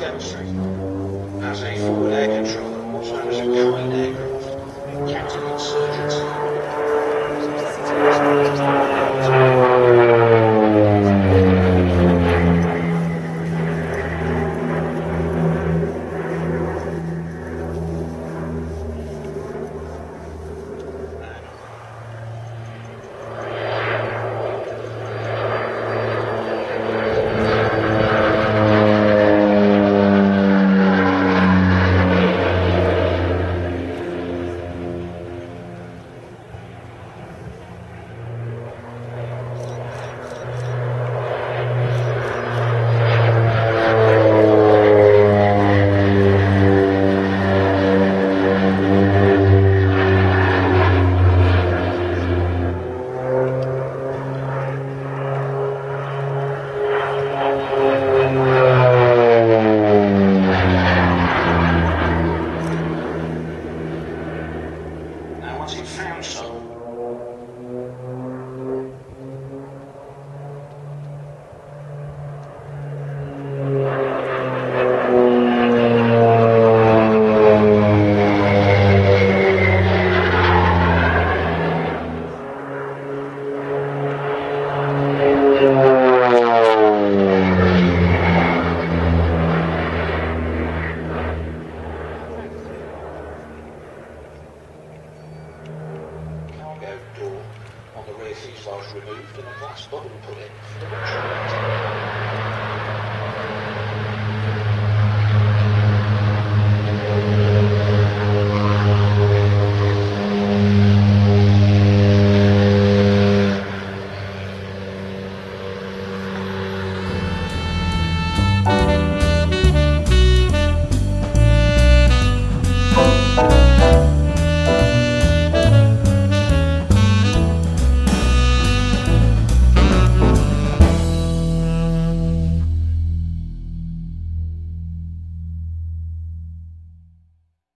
demonstrate. As a forward air controller, also known as a kind aircraft, it captured insurgents. Door on the rear fuselage removed and a glass bottle put in for the